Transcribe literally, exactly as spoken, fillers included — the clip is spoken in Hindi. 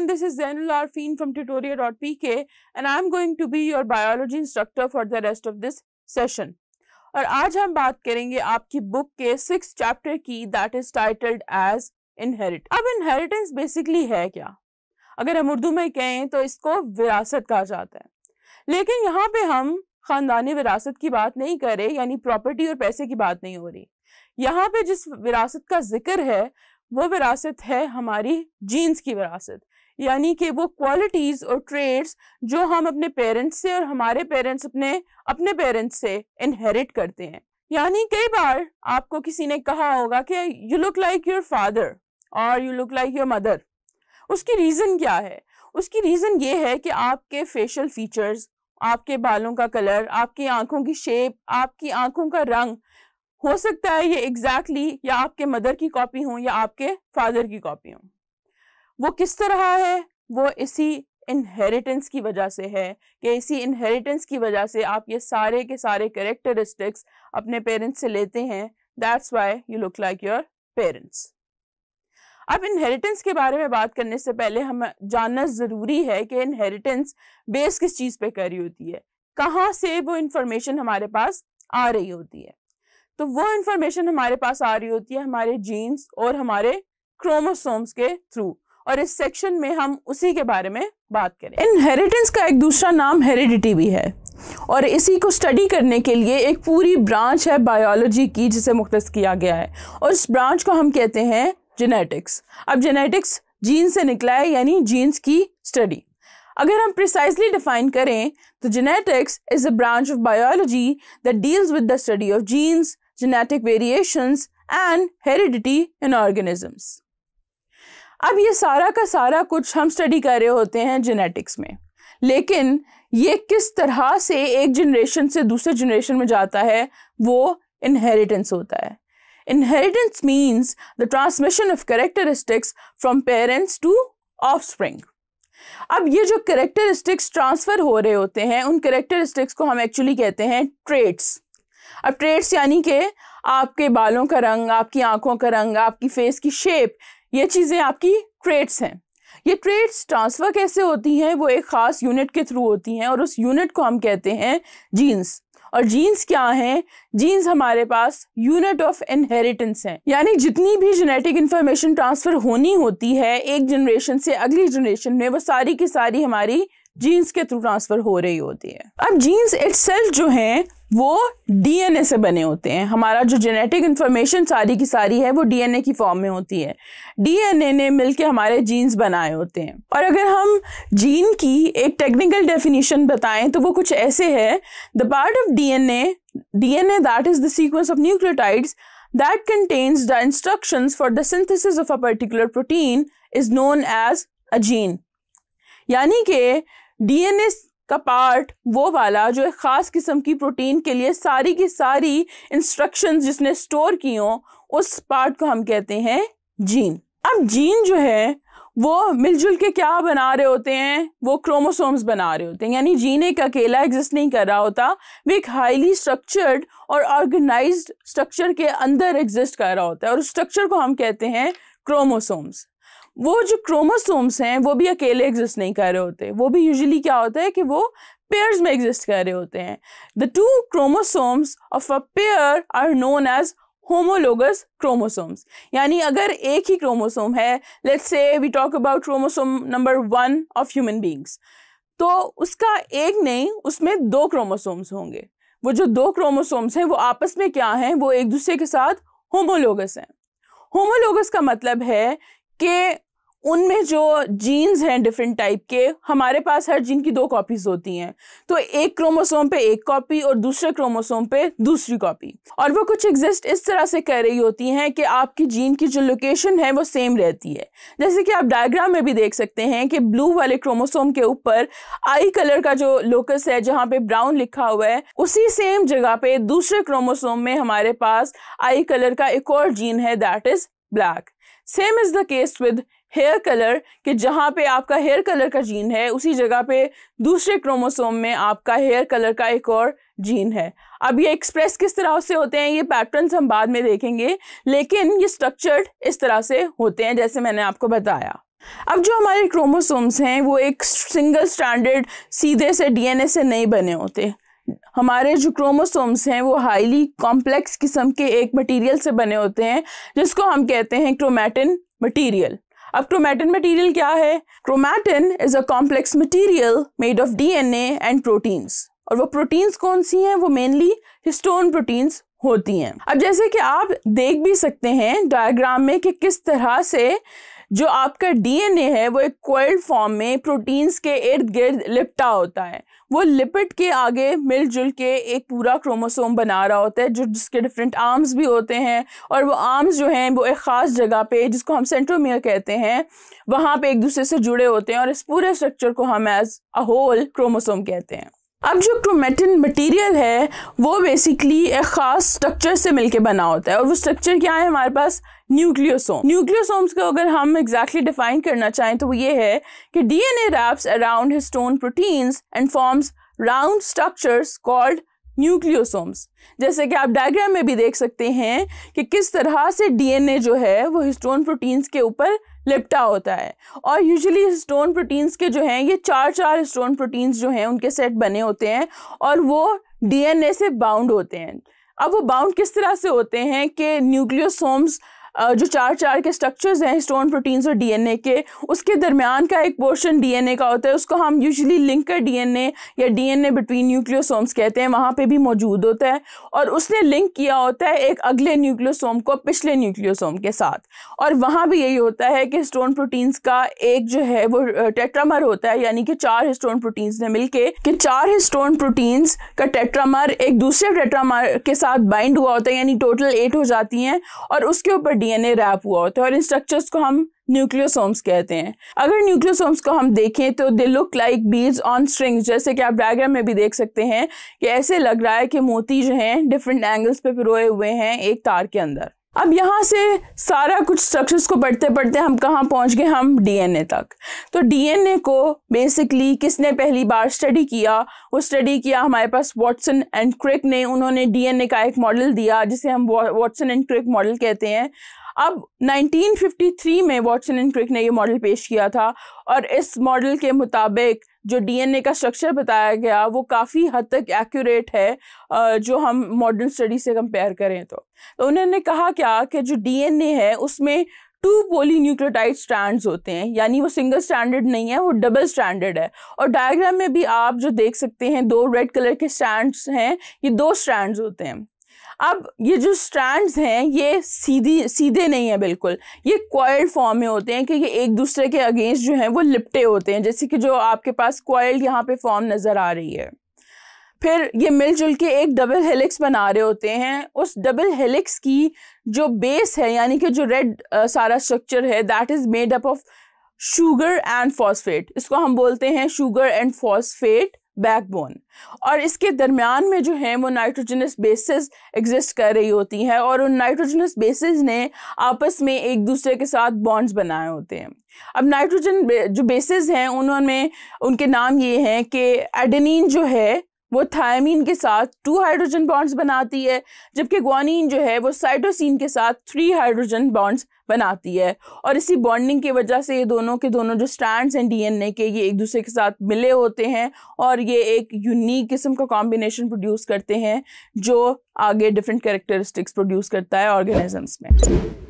everyone, this is Zain ul Arfeen from tutorial dot p k and I am going to be your biology instructor for the rest of this session. और आज हम बात करेंगे आपकी बुक के सिक्स चैप्टर की that is titled as inherit. अब इनहेरिटेंस बेसिकली है क्या? अगर हम उर्दू में कहें तो इसको विरासत कहा जाता है, लेकिन यहाँ पे हम खानदानी विरासत की बात नहीं करें, यानी प्रॉपर्टी और पैसे की बात नहीं हो रही। यहाँ पे जिस विरासत का जिक्र है वो विरासत है हमारी जीन्स की विरासत, यानी कि वो क्वालिटीज़ और ट्रेड्स जो हम अपने पेरेंट्स से और हमारे पेरेंट्स अपने अपने पेरेंट्स से इनहेरिट करते हैं। यानी कई बार आपको किसी ने कहा होगा कि you look like your father और you look like your mother. उसकी रीज़न क्या है? उसकी रीज़न ये है कि आपके फेशियल फीचर्स, आपके बालों का कलर, आपकी आँखों की शेप, आपकी आँखों का रंग, हो सकता है ये एग्जैक्टली exactly या आपके मदर की कॉपी हो या आपके फादर की कॉपी हो। वो किस तरह है? वो इसी इनहेरिटेंस की वजह से है कि इसी इनहेरिटेंस की वजह से आप ये सारे के सारे कैरेक्टरिस्टिक्स अपने पेरेंट्स से लेते हैं। That's why you look like your parents. अब इनहेरिटेंस के बारे में बात करने से पहले हम जानना ज़रूरी है कि इनहेरिटेंस बेस किस चीज़ पे करी होती है, कहाँ से वो इंफॉर्मेशन हमारे पास आ रही होती है। तो वो इंफॉर्मेशन हमारे पास आ रही होती है हमारे जीन्स और हमारे क्रोमोसोम्स के थ्रू, और इस सेक्शन में हम उसी के बारे में बात करें। इनहेरिटेंस का एक दूसरा नाम हेरिडिटी भी है, और इसी को स्टडी करने के लिए एक पूरी ब्रांच है बायोलॉजी की जिसे मुख्तस किया गया है, और इस ब्रांच को हम कहते हैं जेनेटिक्स। अब जेनेटिक्स जीन से निकला है, यानी जीन्स की स्टडी। अगर हम प्रिसाइसली डिफाइन करें तो genetics is a branch of biology that deals with the study of genes, genetic variations and heredity in organisms. अब ये सारा का सारा कुछ हम स्टडी कर रहे होते हैं जेनेटिक्स में, लेकिन ये किस तरह से एक जनरेशन से दूसरे जनरेशन में जाता है वो इनहेरिटेंस होता है। Inheritance means the transmission of characteristics from parents to offspring. अब ये जो करेक्टरिस्टिक्स ट्रांसफ़र हो रहे होते हैं उन करेक्टरिस्टिक्स को हम एक्चुअली कहते हैं ट्रेट्स। अब ट्रेट्स यानी कि आपके बालों का रंग, आपकी आंखों का रंग, आपकी फेस की शेप, ये चीज़ें आपकी ट्रेट्स हैं। ये ट्रेट्स ट्रांसफ़र कैसे होती हैं? वो एक ख़ास यूनिट के थ्रू होती हैं, और उस यूनिट को हम कहते हैं जीन्स। और जीन्स क्या हैं? जीन्स हमारे पास यूनिट ऑफ इनहेरिटेंस हैं, यानी जितनी भी जेनेटिक इन्फॉर्मेशन ट्रांसफ़र होनी होती है एक जनरेशन से अगली जनरेशन में, वो सारी की सारी हमारी जीन्स के थ्रू ट्रांसफ़र हो रही होती है। अब जीन्स इटसेल्फ जो हैं वो डीएनए से बने होते हैं। हमारा जो जेनेटिक इन्फॉर्मेशन सारी की सारी है वो डीएनए की फॉर्म में होती है। डीएनए ने मिलके हमारे जीन्स बनाए होते हैं। और अगर हम जीन की एक टेक्निकल डेफिनेशन बताएं तो वो कुछ ऐसे है: the part of DNA DNA that is the sequence of nucleotides that contains the instructions for the synthesis of a particular protein is known as a gene. यानी कि डीएनए का पार्ट वो वाला जो एक ख़ास किस्म की प्रोटीन के लिए सारी की सारी इंस्ट्रक्शंस जिसने स्टोर की हों, उस पार्ट को हम कहते हैं जीन। अब जीन जो है वो मिलजुल के क्या बना रहे होते हैं? वो क्रोमोसोम्स बना रहे होते हैं, यानी जीन एक अकेला एग्जिस्ट नहीं कर रहा होता, वो एक हाईली स्ट्रक्चर्ड और ऑर्गेनाइज्ड स्ट्रक्चर के अंदर एग्जिस्ट कर रहा होता है, और उस स्ट्रक्चर को हम कहते हैं क्रोमोसोम्स। वो जो क्रोमोसोम्स हैं वो भी अकेले एग्जिस्ट नहीं कर रहे होते, वो भी यूजुअली क्या होता है कि वो पेयर्स में एग्जिस्ट कर रहे होते हैं। The two chromosomes of a pair are known as homologous chromosomes. यानी अगर एक ही क्रोमोसोम है, let's say we talk about chromosome number one of human beings, तो उसका एक नहीं उसमें दो क्रोमोसोम्स होंगे। वो जो दो क्रोमोसोम्स हैं वो आपस में क्या हैं? वो एक दूसरे के साथ होमोलोगस हैं। होमोलोगस का मतलब है कि उनमें जो जीन्स हैं डिफरेंट टाइप के, हमारे पास हर जीन की दो कॉपीज़ होती हैं, तो एक क्रोमोसोम पे एक कॉपी और दूसरे क्रोमोसोम पे दूसरी कॉपी, और वो कुछ एग्जिस्ट इस तरह से कर रही होती हैं कि आपकी जीन की जो लोकेशन है वो सेम रहती है। जैसे कि आप डायग्राम में भी देख सकते हैं कि ब्लू वाले क्रोमोसोम के ऊपर आई कलर का जो लोकस है जहाँ पे ब्राउन लिखा हुआ है, उसी सेम जगह पे दूसरे क्रोमोसोम में हमारे पास आई कलर का एक और जीन है that is black. Same is the case with hair colour, कि जहाँ पे आपका हेयर कलर का जीन है उसी जगह पे दूसरे क्रोमोसोम में आपका हेयर कलर का एक और जीन है। अब ये एक्सप्रेस किस तरह से होते हैं, ये पैटर्न्स हम बाद में देखेंगे, लेकिन ये स्ट्रक्चर्ड इस तरह से होते हैं जैसे मैंने आपको बताया। अब जो हमारे क्रोमोसोम्स हैं वो एक सिंगल स्ट्रैंडेड सीधे से डीएनए से नहीं बने होते। हमारे जो क्रोमोसोम्स हैं वो हाईली कॉम्प्लेक्स किस्म के एक मटेरियल से बने होते हैं जिसको हम कहते हैं क्रोमैटिन मटेरियल। अब क्रोमैटिन मटेरियल क्या है? Chromatin is a complex material made of DNA and proteins. और वो प्रोटीन्स कौन सी हैं? वो मेनली हिस्टोन प्रोटीन्स होती हैं। अब जैसे कि आप देख भी सकते हैं डायग्राम में कि किस तरह से जो आपका डीएनए है वो एक कॉइल्ड फॉर्म में प्रोटीन्स के इर्द गिर्द लिपटा होता है। वो लिपट के आगे मिलजुल के एक पूरा क्रोमोसोम बना रहा होता है जो जिसके डिफरेंट आर्म्स भी होते हैं, और वो आर्म्स जो हैं वो एक ख़ास जगह पे जिसको हम सेंट्रोमियर कहते हैं वहाँ पे एक दूसरे से जुड़े होते हैं, और इस पूरे स्ट्रक्चर को हम एज अ होल क्रोमोसोम कहते हैं। अब जो क्रोमैटिन मटेरियल है वो बेसिकली एक ख़ास स्ट्रक्चर से मिलके बना होता है, और वो स्ट्रक्चर क्या है? हमारे पास न्यूक्लियोसोम। न्यूक्लियोसोम्स को अगर हम एग्जैक्टली डिफाइन करना चाहें तो वो ये है कि DNA wraps around histone proteins and forms round structures called nucleosomes. जैसे कि आप डायग्राम में भी देख सकते हैं कि किस तरह से डीएनए जो है वो हिस्टोन प्रोटीन्स के ऊपर लिपटा होता है, और यूजुअली हिस्टोन प्रोटीन्स के जो हैं ये चार चार हिस्टोन प्रोटीन्स जो हैं उनके सेट बने होते हैं और वो डीएनए से बाउंड होते हैं। अब वो बाउंड किस तरह से होते हैं कि न्यूक्लियोसोम्स जो चार चार के स्ट्रक्चर्स हैं हिस्टोन प्रोटीन्स और डीएनए के, उसके दरमियान का एक पोर्शन डीएनए का होता है, उसको हम यूजुअली लिंकर डीएनए या डीएनए बिटवीन न्यूक्लियोसोम्स कहते हैं, वहाँ पे भी मौजूद होता है, और उसने लिंक किया होता है एक अगले न्यूक्लियोसोम को पिछले न्यूक्लियोसोम के साथ। और वहाँ भी यही होता है कि हिस्टोन प्रोटीन्स का एक जो है वो टेट्रामर होता है, यानी कि चार हिस्टोन प्रोटीन्स ने मिलकर कि चार हिस्टोन प्रोटीन्स का टेट्रामर एक दूसरे टेट्रामर के साथ बाइंड हुआ होता है, यानी टोटल एट हो जाती हैं, और उसके ऊपर डीएनए रैप हुआ होता है, और इन स्ट्रक्चर्स को हम न्यूक्लियोसोम्स कहते हैं। अगर न्यूक्लियोसोम्स को हम देखें तो they look like beads on strings, जैसे कि आप डायग्राम में भी देख सकते हैं कि ऐसे लग रहा है कि मोती जो हैं डिफरेंट एंगल्स पे पिरोए हुए हैं एक तार के अंदर। अब यहाँ से सारा कुछ स्ट्रक्चर्स को पढ़ते पढ़ते हम कहाँ पहुँच गए? हम डीएनए तक। तो डीएनए को बेसिकली किसने पहली बार स्टडी किया? वो स्टडी किया हमारे पास वॉटसन एंड क्रिक ने। उन्होंने डीएनए का एक मॉडल दिया जिसे हम वॉटसन एंड क्रिक मॉडल कहते हैं। अब नाइनटीन फिफ्टी थ्री में वॉटसन एंड क्रिक ने ये मॉडल पेश किया था, और इस मॉडल के मुताबिक जो डीएनए का स्ट्रक्चर बताया गया वो काफ़ी हद तक एक्यूरेट है जो हम मॉडर्न स्टडी से कंपेयर करें तो। तो उन्होंने कहा क्या कि जो डीएनए है उसमें टू पॉलीन्यूक्लियोटाइड स्ट्रैंड्स होते हैं, यानी वो सिंगल स्ट्रैंडेड नहीं है, वो डबल स्ट्रैंडेड है। और डायग्राम में भी आप जो देख सकते हैं दो रेड कलर के स्ट्रैंड्स हैं, ये दो स्ट्रैंड्स होते हैं। अब ये जो स्ट्रैंड्स हैं ये सीधी सीधे नहीं है, बिल्कुल ये कॉइल फॉर्म में होते हैं कि ये एक दूसरे के अगेंस्ट जो हैं वो लिपटे होते हैं, जैसे कि जो आपके पास कॉइल यहाँ पे फॉर्म नज़र आ रही है। फिर ये मिलजुल के एक डबल हेलिक्स बना रहे होते हैं। उस डबल हेलिक्स की जो बेस है, यानी कि जो रेड आ, सारा स्ट्रक्चर है, that is made up of sugar and phosphate. इसको हम बोलते हैं शुगर एंड फॉस्फेट बैकबोन। और इसके दरमियान में जो है वो नाइट्रोजनस बेसेस एग्जिस्ट कर रही होती हैं, और उन नाइट्रोजनस बेसेस ने आपस में एक दूसरे के साथ बॉन्ड्स बनाए होते हैं। अब नाइट्रोजन जो बेसेस हैं उन्होंने उनके नाम ये हैं कि एडेनिन जो है वो थायमीन के साथ टू हाइड्रोजन बॉन्ड्स बनाती है, जबकि ग्वानीन जो है वो साइटोसिन के साथ थ्री हाइड्रोजन बॉन्ड्स बनाती है, और इसी बॉन्डिंग की वजह से ये दोनों के दोनों जो स्ट्रैंड्स हैं डीएनए के ये एक दूसरे के साथ मिले होते हैं, और ये एक यूनिक किस्म का कॉम्बिनेशन प्रोड्यूस करते हैं जो आगे डिफरेंट कैरेक्टरिस्टिक्स प्रोड्यूस करता है ऑर्गेनिजम्स में।